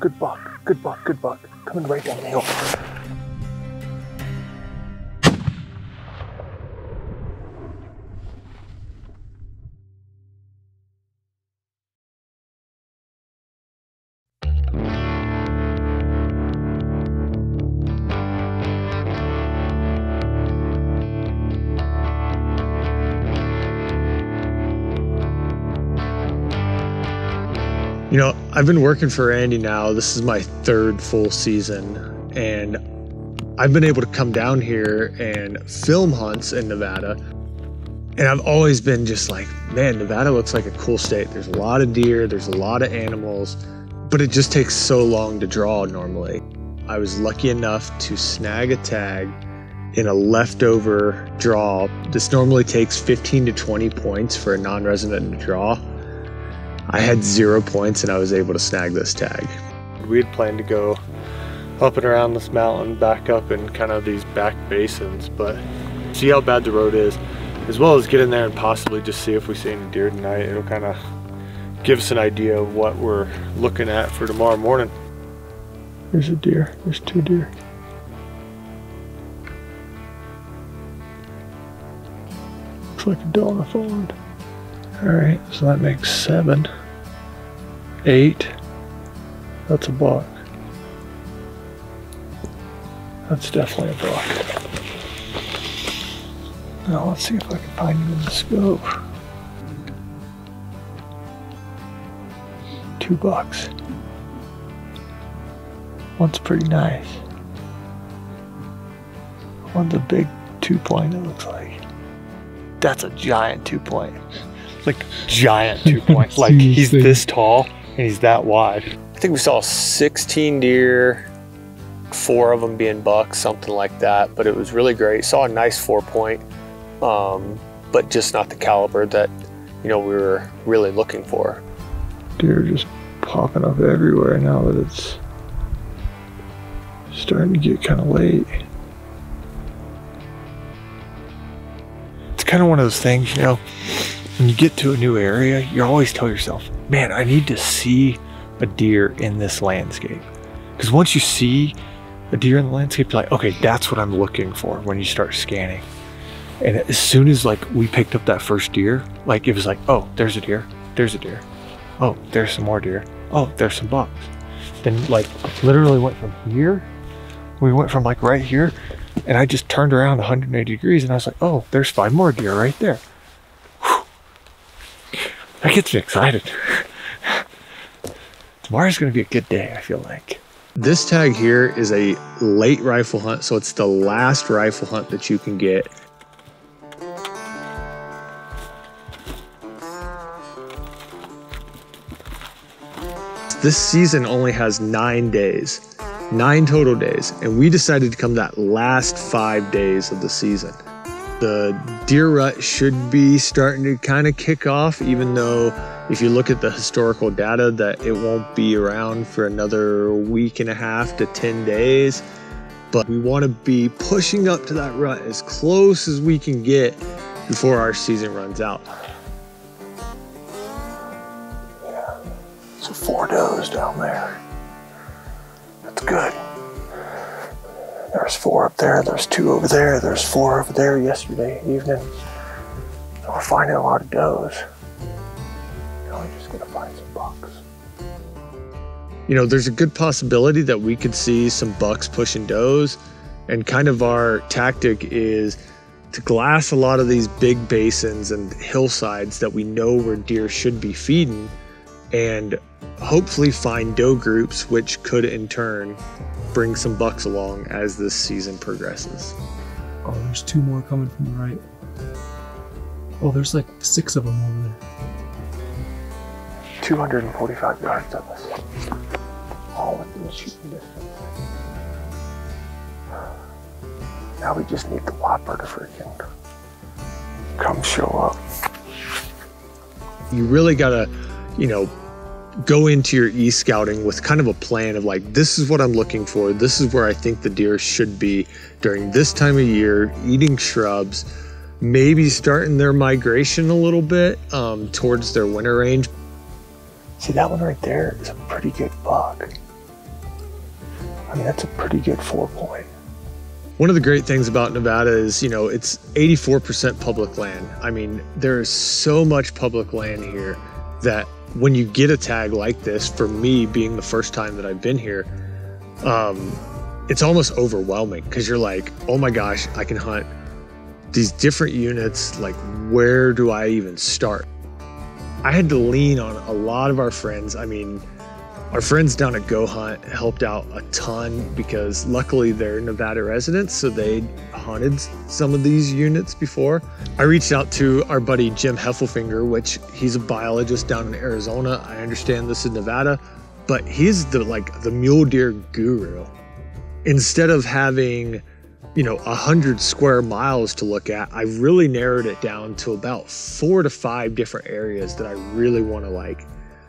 Good buck, good buck, good buck. Coming right down the hill. You know, I've been working for Randy now. This is my third full season, and I've been able to come down here and film hunts in Nevada. And I've always been just like, man, Nevada looks like a cool state. There's a lot of deer, there's a lot of animals, but it just takes so long to draw normally. I was lucky enough to snag a tag in a leftover draw. This normally takes 15 to 20 points for a non-resident to draw. I had 0 points and I was able to snag this tag. We had planned to go up and around this mountain, back up in kind of these back basins, but see how bad the road is, as well as get in there and possibly just see if we see any deer tonight. It'll kind of give us an idea of what we're looking at for tomorrow morning. There's a deer, there's two deer. Looks like a dog followed. All right, so that makes 7, 8, that's a buck. That's definitely a buck. Now let's see if I can find him in the scope. 2 bucks. One's pretty nice. One's a big 2-point, it looks like. That's a giant 2-point. Like giant 2 points. Like he's this tall and he's that wide. I think we saw 16 deer, 4 of them being bucks, something like that. But it was really great. Saw a nice 4-point, but just not the caliber that, you know, we were really looking for. Deer are just popping up everywhere now that it's starting to get kind of late. It's kind of one of those things, you know. When you get to a new area, you always tell yourself, man, I need to see a deer in this landscape. Because once you see a deer in the landscape, you're like, okay, that's what I'm looking for when you start scanning. And as soon as like we picked up that first deer, like it was like, oh, there's a deer, there's a deer. Oh, there's some more deer. Oh, there's some bucks. Then like literally went from here, we went from like right here, and I just turned around 180 degrees and I was like, oh, there's 5 more deer right there. That gets me excited. Tomorrow's gonna be a good day, I feel like. This tag here is a late rifle hunt, so it's the last rifle hunt that you can get. This season only has 9 days, 9 total days, and we decided to come that last 5 days of the season. The deer rut should be starting to kind of kick off, even though if you look at the historical data that it won't be around for another week and a half to 10 days. But we want to be pushing up to that rut as close as we can get before our season runs out. Yeah, so 4 does down there. That's good. There's 4 up there, there's 2 over there, there's 4 over there yesterday evening. So we're finding a lot of does. Now we're just gonna find some bucks. You know, there's a good possibility that we could see some bucks pushing does, and kind of our tactic is to glass a lot of these big basins and hillsides that we know where deer should be feeding, and hopefully find doe groups, which could in turn bring some bucks along as this season progresses. Oh, there's 2 more coming from the right. Oh, there's like 6 of them over there. 245 yards of us. All within the shooting distance. Now we just need the whopper to freaking come show up. You really gotta, you know, go into your e-scouting with kind of a plan of like, this is what I'm looking for. This is where I think the deer should be during this time of year, eating shrubs, maybe starting their migration a little bit towards their winter range. See, that one right there is a pretty good buck. I mean, that's a pretty good 4 point. One of the great things about Nevada is, you know, it's 84% public land. I mean, there is so much public land here that when you get a tag like this, for me being the first time that I've been here, it's almost overwhelming because you're like, oh my gosh, I can hunt these different units. Like, where do I even start? I had to lean on a lot of our friends. I mean, our friends down at Go Hunt helped out a ton because luckily they're Nevada residents, so they hunted some of these units before. I reached out to our buddy Jim Heffelfinger, which he's a biologist down in Arizona. I understand this is Nevada, but he's the mule deer guru. Instead of having, you know, 100 square miles to look at, I really narrowed it down to about 4 to 5 different areas that I really want to, like,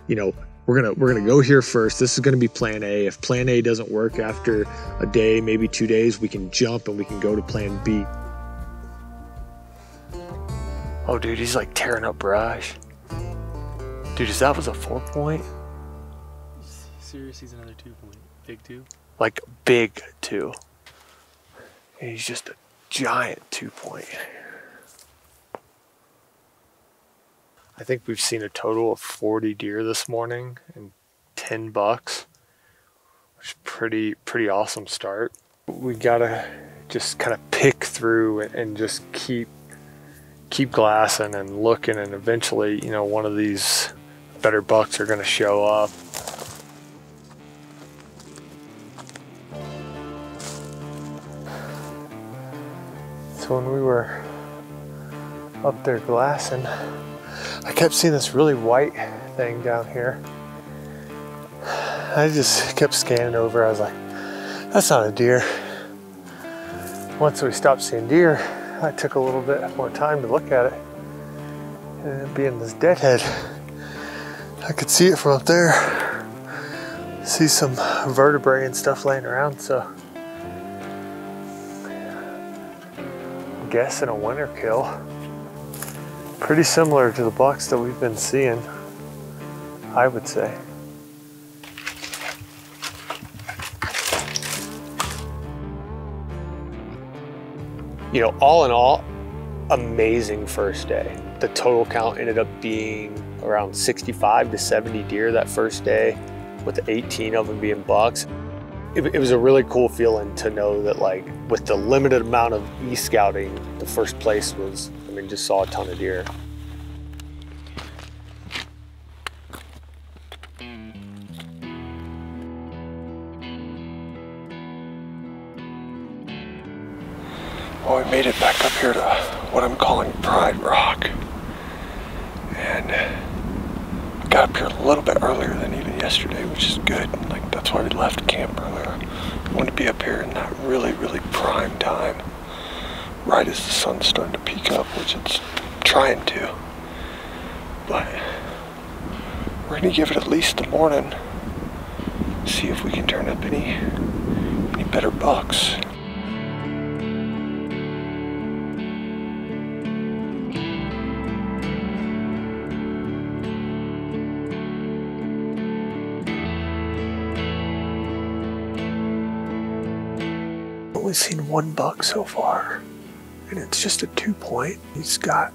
you know, we're gonna go here first. This is gonna be plan A. If plan A doesn't work after a day, maybe 2 days, we can jump and we can go to plan B. Oh dude, he's like tearing up brush. Dude, is that was a 4 point? Seriously, he's another 2 point. Big two? Like big two. And he's just a giant 2 point. I think we've seen a total of 40 deer this morning and 10 bucks, which is pretty awesome start. We gotta just kind of pick through and just keep glassing and looking, and eventually, you know, one of these better bucks are gonna show up. So when we were up there glassing, I kept seeing this really white thing down here. I just kept scanning over. I was like, that's not a deer. Once we stopped seeing deer, I took a little bit more time to look at it. And it being this deadhead, I could see it from up there. See some vertebrae and stuff laying around, so. I'm guessing a winter kill. Pretty similar to the bucks that we've been seeing, I would say. You know, all in all, amazing first day. The total count ended up being around 65 to 70 deer that first day, with 18 of them being bucks. It was a really cool feeling to know that, like, with the limited amount of e-scouting, the first place was, I mean, just saw a ton of deer. Well, we made it back up here to what I'm calling Pride Rock. And we got up here a little bit earlier than even yesterday, which is good. Like, that's why we left camp earlier. We wanted to be up here in that really, really prime time, right as the sun's starting to peak up, which it's trying to. But we're gonna give it at least the morning, see if we can turn up any better bucks. Only seen one buck so far, and it's just a 2 point. He's got,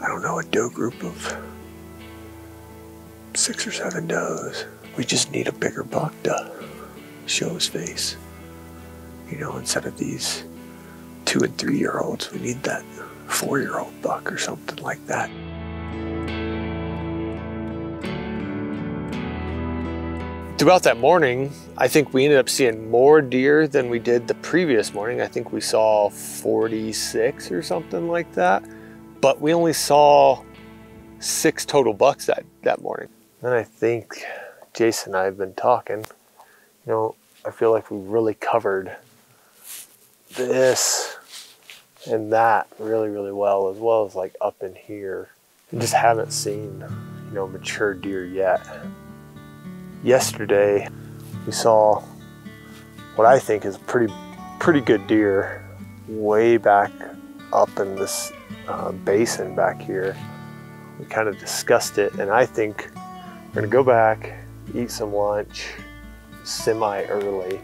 I don't know, a doe group of 6 or 7 does. We just need a bigger buck to show his face. You know, instead of these 2- and 3-year-olds, we need that 4-year-old buck or something like that. Throughout that morning, I think we ended up seeing more deer than we did the previous morning. I think we saw 46 or something like that, but we only saw 6 total bucks that morning. And I think Jason and I have been talking, you know, I feel like we really covered this and that really, really well as like up in here. I just haven't seen, you know, mature deer yet. Yesterday, we saw what I think is a pretty good deer way back up in this basin back here. We kind of discussed it, and I think we're gonna go back, eat some lunch, semi-early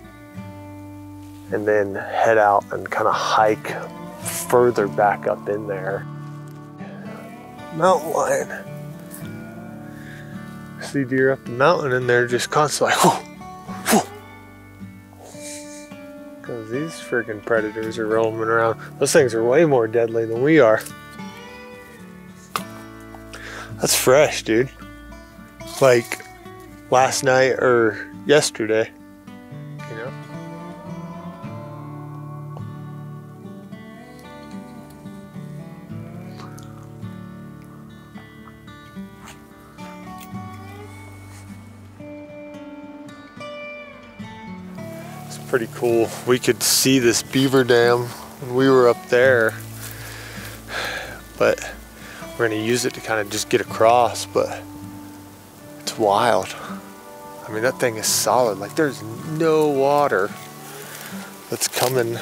and then head out and kind of hike further back up in there. Mountain lion. See deer up the mountain and they're just constantly like, whoa, whoa. Because these freaking predators are roaming around. Those things are way more deadly than we are. That's fresh, dude. Like last night or yesterday, you know? It's pretty cool. We could see this beaver dam when we were up there, but we're gonna use it to kind of just get across, but it's wild. I mean, that thing is solid. Like, there's no water that's coming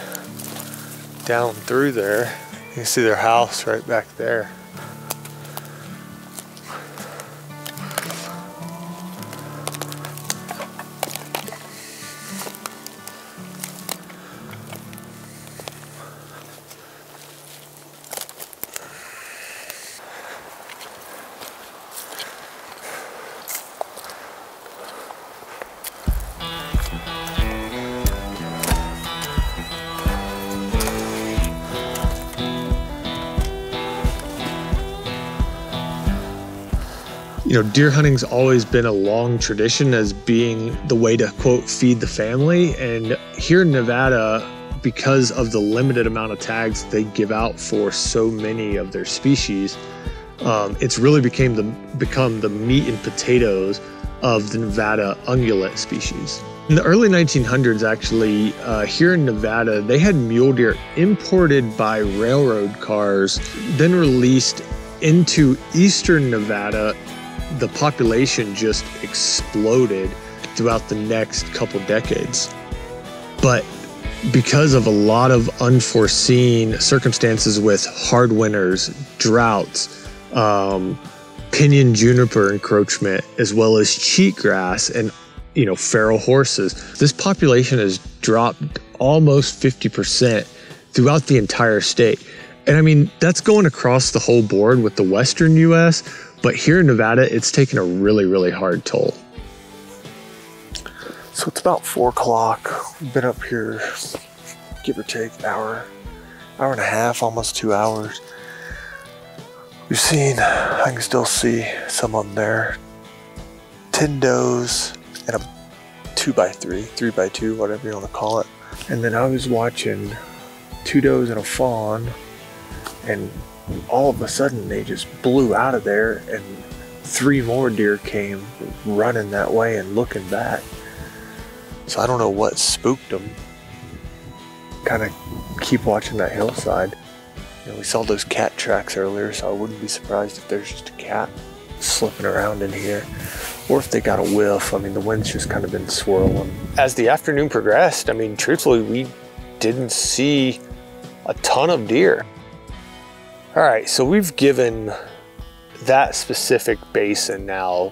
down through there. You can see their house right back there. You know, deer hunting's always been a long tradition as being the way to, quote, feed the family. And here in Nevada, because of the limited amount of tags they give out for so many of their species, it's really become the meat and potatoes of the Nevada ungulate species. In the early 1900s, actually, here in Nevada, they had mule deer imported by railroad cars, then released into eastern Nevada. The population just exploded throughout the next couple decades. But because of a lot of unforeseen circumstances with hard winters, droughts, pinyon juniper encroachment, as well as cheatgrass and, you know, feral horses, this population has dropped almost 50% throughout the entire state. And I mean, that's going across the whole board with the Western US, but here in Nevada, it's taken a really, really hard toll. So it's about 4 o'clock. We've been up here, give or take, hour and a half, almost 2 hours. We've seen, I can still see some on there, 10 does and a 2x3, 3x2, whatever you want to call it. And then I was watching 2 does and a fawn, and all of a sudden they just blew out of there and 3 more deer came running that way and looking back. So I don't know what spooked them. Kind of keep watching that hillside. You know, we saw those cat tracks earlier, so I wouldn't be surprised if there's just a cat slipping around in here, or if they got a whiff. I mean, the wind's just kind of been swirling. As the afternoon progressed, I mean, truthfully, we didn't see a ton of deer. All right, so we've given that specific basin now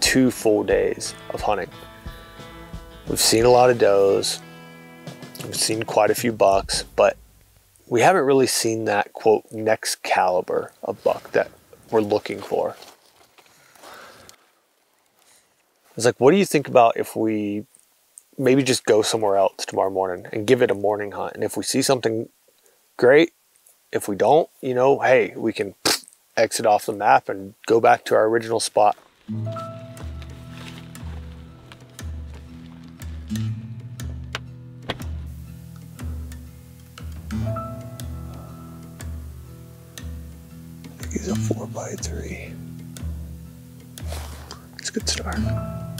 2 full days of hunting. We've seen a lot of does, we've seen quite a few bucks, but we haven't really seen that, quote, next caliber of buck that we're looking for. It's like, what do you think about if we maybe just go somewhere else tomorrow morning and give it a morning hunt? And if we see something, great. If we don't, you know, hey, we can exit off the map and go back to our original spot. I think he's a 4x3. It's a good start.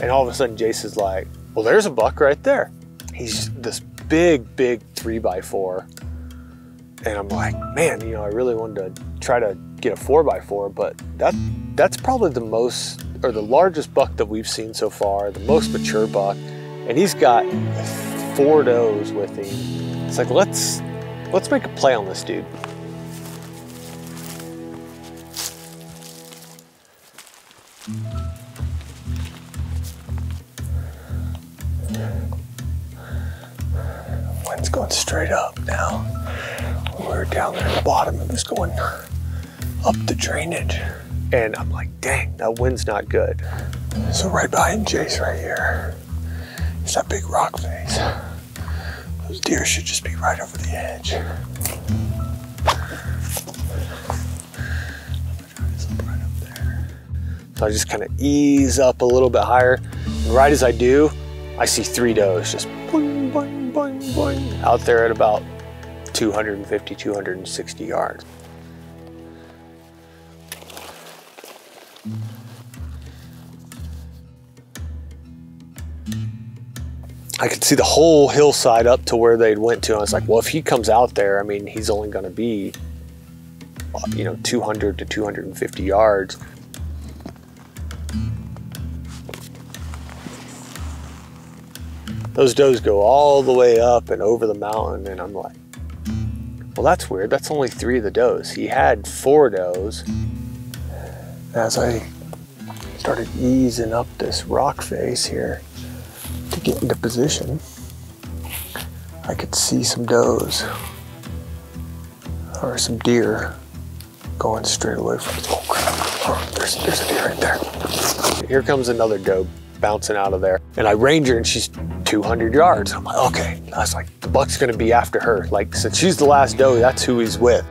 And all of a sudden, Jace is like, well, there's a buck right there. He's this big, big 3x4. And I'm like, man, you know, I really wanted to try to get a 4x4, but that's probably the most, or the largest buck that we've seen so far, the most mature buck. And he's got 4 does with him. It's like, let's make a play on this dude. Wind's going straight up now. When we were down there at the bottom, it was going up the drainage. And I'm like, dang, that wind's not good. So right behind Jay's right here, it's that big rock face. Those deer should just be right over the edge. I'm gonna try this up right up there. So I just kind of ease up a little bit higher. And right as I do, I see three does just boing, boing, boing, boing, out there at about 250, 260 yards. I could see the whole hillside up to where they'd went to. And I was like, well, if he comes out there, I mean, he's only gonna be, you know, 200 to 250 yards. Those does go all the way up and over the mountain. And I'm like, well, that's weird. That's only three of the does. He had four does. As I started easing up this rock face here, to get into position, I could see some does or some deer going straight away from it. Oh crap, oh, there's a deer right there. Here comes another doe bouncing out of there. And I range her and she's 200 yards. I'm like, okay. And I was like, the buck's gonna be after her. Like, since she's the last doe, that's who he's with.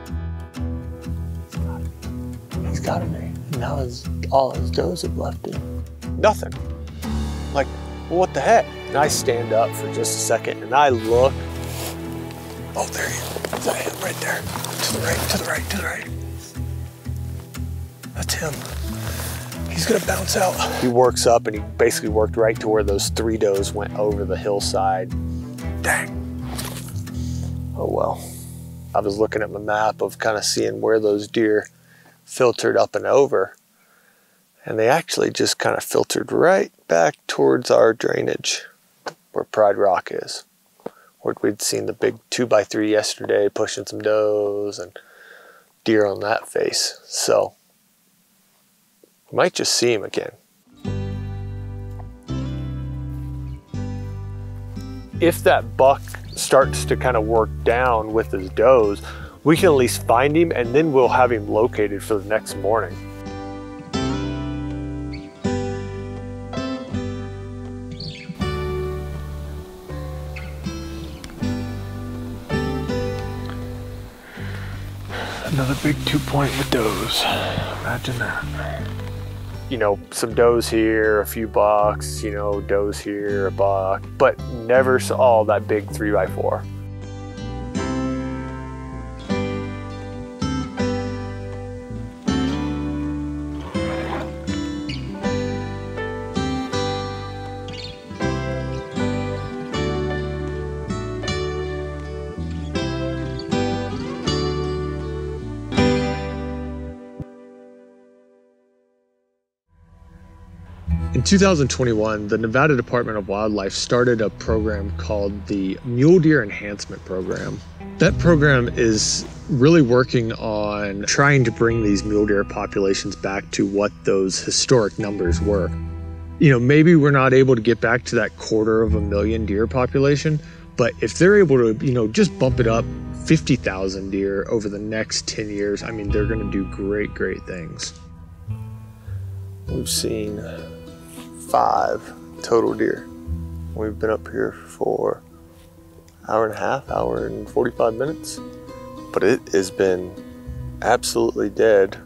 He's gotta be. And now all his does have left him. Nothing. Like, what the heck? And I stand up for just a second and I look. Oh, there he is. That him right there. To the right, to the right, to the right. That's him. He's gonna bounce out. He works up and he basically worked right to where those three does went over the hillside. Dang. Oh well. I was looking at my map of kind of seeing where those deer filtered up and over. And they actually just kind of filtered right back towards our drainage where Pride Rock is. Where we'd seen the big 2x3 yesterday pushing some does and deer on that face. So, we might just see him again. If that buck starts to kind of work down with his does, we can at least find him and then we'll have him located for the next morning. Another big 2-point with does, imagine that. You know, some does here, a few bucks, you know, does here, a buck, but never saw that big 3x4. In 2021, the Nevada Department of Wildlife started a program called the Mule Deer Enhancement Program. That program is really working on trying to bring these mule deer populations back to what those historic numbers were. You know, maybe we're not able to get back to that 250,000 deer population, but if they're able to, you know, just bump it up 50,000 deer over the next 10 years, I mean, they're gonna do great, great things. We've seen 5 total deer. We've been up here for an hour and a half, hour and 45 minutes, but it has been absolutely dead.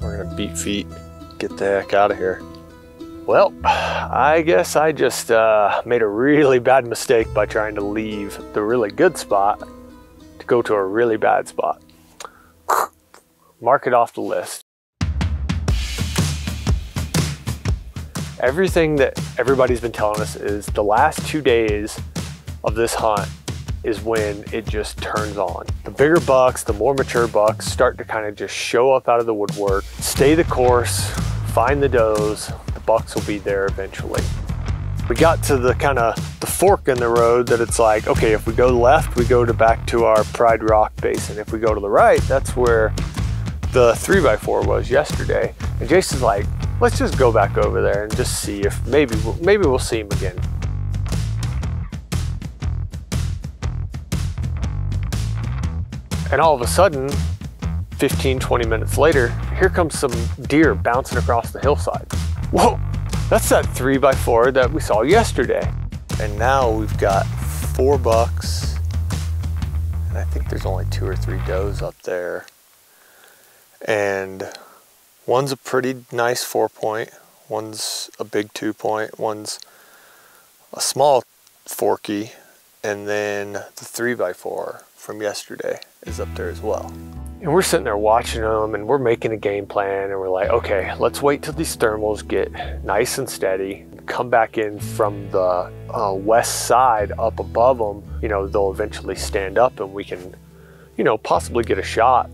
We're gonna beat feet, get the heck out of here. Well, I guess I just made a really bad mistake by trying to leave the really good spot to go to a really bad spot. Mark it off the list. Everything that everybody's been telling us is the last 2 days of this hunt is when it just turns on. The bigger bucks, the more mature bucks start to kind of just show up out of the woodwork, stay the course, find the does, the bucks will be there eventually. We got to the kind of the fork in the road that it's like, okay, if we go left, we go to back to our Pride Rock basin. If we go to the right, that's where the 3x4 was yesterday. And Jason's like, Let's just go back over there and just see if maybe we'll see him again. And all of a sudden, 15, 20 minutes later, here comes some deer bouncing across the hillside. Whoa, that's that 3x4 that we saw yesterday. And now we've got 4 bucks. And I think there's only 2 or 3 does up there. And one's a pretty nice 4-point, one's a big 2-point, one's a small forky, and then the 3x4 from yesterday is up there as well. And we're sitting there watching them and we're making a game plan and we're like, okay, let's wait till these thermals get nice and steady, come back in from the west side up above them, you know, they'll eventually stand up and we can, you know, possibly get a shot.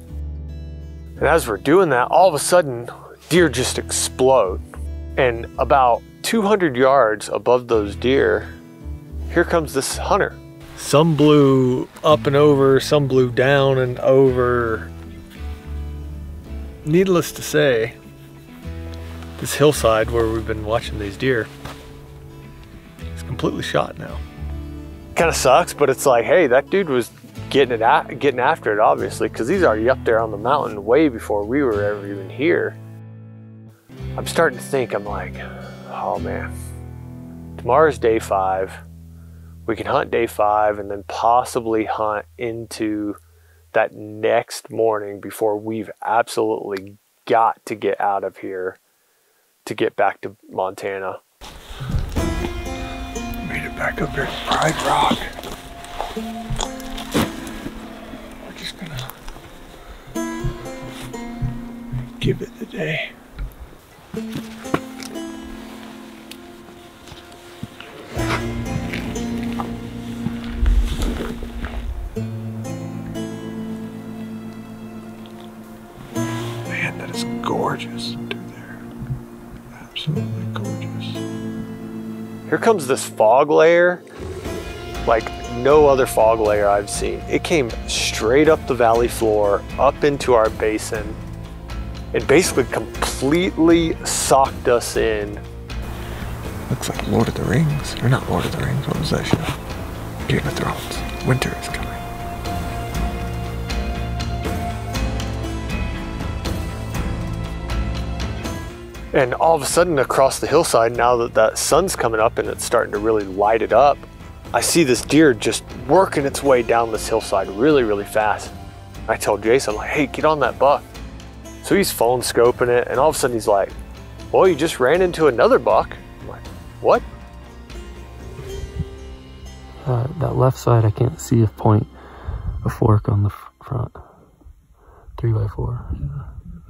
And as we're doing that, all of a sudden, deer just explode. And about 200 yards above those deer, here comes this hunter. Some blew up and over, some blew down and over. Needless to say, this hillside where we've been watching these deer is completely shot now. Kind of sucks, but it's like, hey, that dude was getting after it, obviously, because he's already up there on the mountain way before we were ever even here. I'm starting to think, I'm like, oh man, tomorrow's day 5. We can hunt day 5 and then possibly hunt into that next morning before we've absolutely got to get out of here to get back to Montana. Made it back up here to Pride Rock. We're just gonna give it the day. It's gorgeous through there, absolutely gorgeous. Here comes this fog layer, like no other fog layer I've seen. It came straight up the valley floor, up into our basin. It basically completely socked us in. Looks like Lord of the Rings, or not Lord of the Rings, what was that show? Game of Thrones, winter is coming. And all of a sudden across the hillside, now that that sun's coming up and it's starting to really light it up, I see this deer just working its way down this hillside really, really fast. I tell Jason, I'm like, hey, get on that buck. So he's phone scoping it and all of a sudden he's like, well, you just ran into another buck. I'm like, what? That left side, I can't see a point, a fork on the front. 3x4.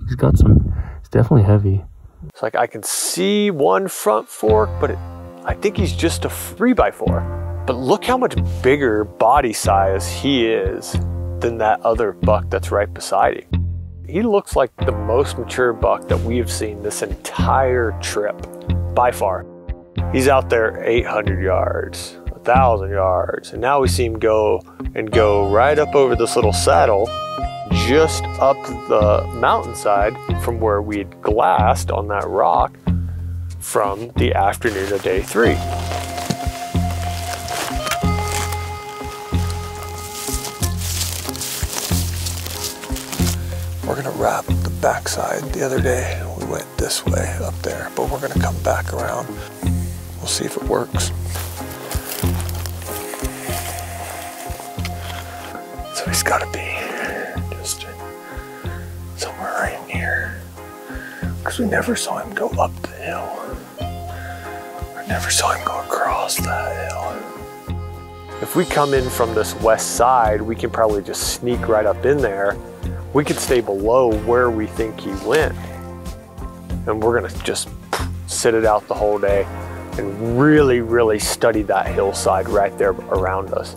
He's got some, it's definitely heavy. It's like I can see one front fork, but I think he's just a 3x4. But look how much bigger body size he is than that other buck that's right beside him. He looks like the most mature buck that we have seen this entire trip, by far. He's out there 800 yards, 1,000 yards, and now we see him go right up over this little saddle just up the mountainside from where we'd glassed on that rock from the afternoon of day 3. We're gonna wrap the backside. The other day we went this way up there, but we're gonna come back around. We'll see if it works. So he's gotta be somewhere right in here, because we never saw him go up the hill. I never saw him go across that hill. If we come in from this west side, we can probably just sneak right up in there. We could stay below where we think he went, and we're gonna just sit it out the whole day and really, really study that hillside right there around us.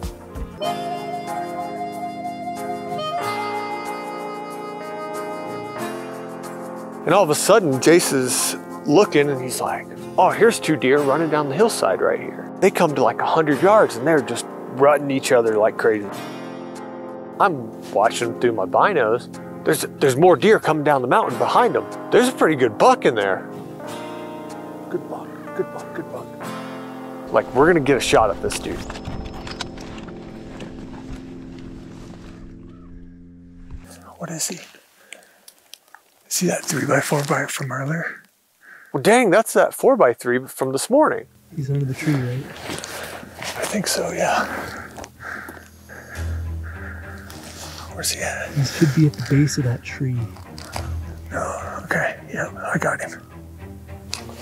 And all of a sudden, Jace's looking and he's like, oh, here's 2 deer running down the hillside right here. They come to like 100 yards and they're just rutting each other like crazy. I'm watching them through my binos. There's more deer coming down the mountain behind them. There's a pretty good buck in there. good buck, good buck, good buck. Like, we're gonna get a shot at this dude. What is he? See that 3x4 bite from earlier? Well, dang, that's that 4x3 from this morning. He's under the tree, right? I think so, yeah. Where's he at? He should be at the base of that tree. No, okay, yeah, I got him.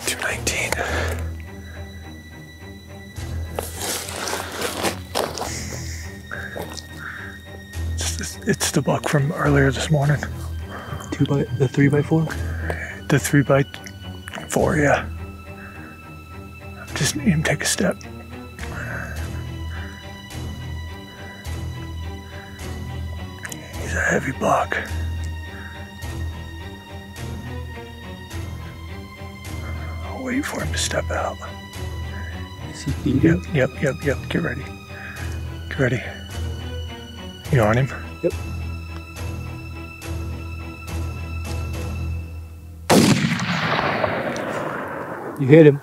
219. It's the buck from earlier this morning. The 3x4? The 3x4, yeah. Just need him to take a step. He's a heavy buck. I'll wait for him to step out. Is he feeding? Yep. Get ready. Get ready. You on him? Yep. You hit him.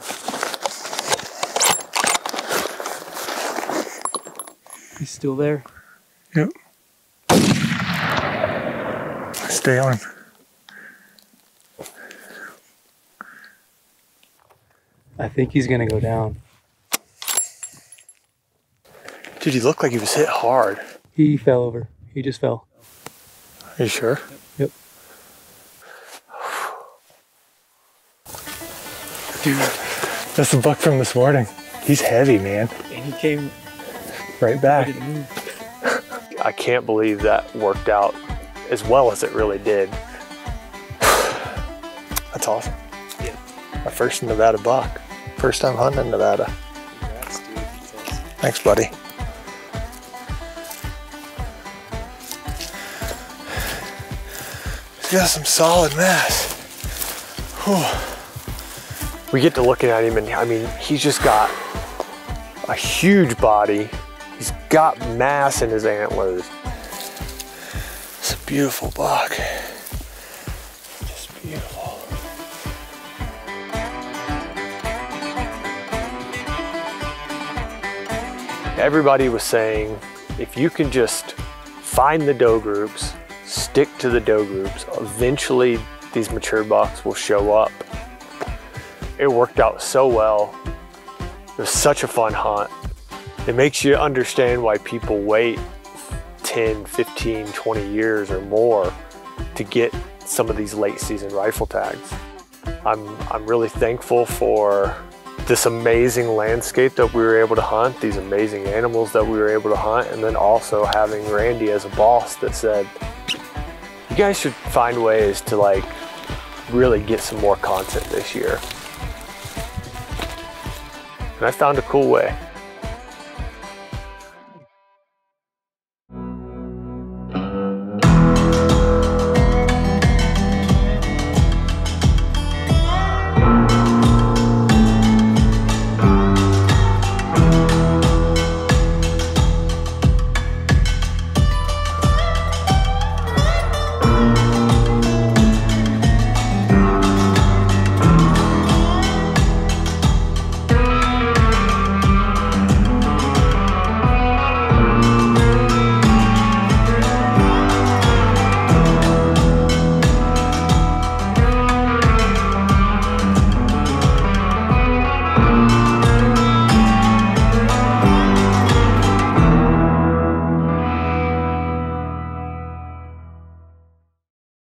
He's still there. Yep. Stay on him. I think he's gonna go down. Dude, he looked like he was hit hard. He fell over. He just fell. Are you sure? Yep. Dude, that's the buck from this morning. He's heavy, man. And he came right back. I can't believe that worked out as well as it really did. That's awesome. Yeah. My first Nevada buck. First time hunting in Nevada. Congrats, dude. Awesome. Thanks, buddy. He's got some solid mass. Whew. We get to looking at him and I mean, he's just got a huge body. He's got mass in his antlers. It's a beautiful buck. Just beautiful. Everybody was saying, if you can just find the doe groups, stick to the doe groups, eventually these mature bucks will show up. It worked out so well. It was such a fun hunt. It makes you understand why people wait 10, 15, 20 years or more to get some of these late season rifle tags. I'm really thankful for this amazing landscape that we were able to hunt, these amazing animals that we were able to hunt, and then also having Randy as a boss that said, you guys should find ways to like really get some more content this year. And I found a cool way.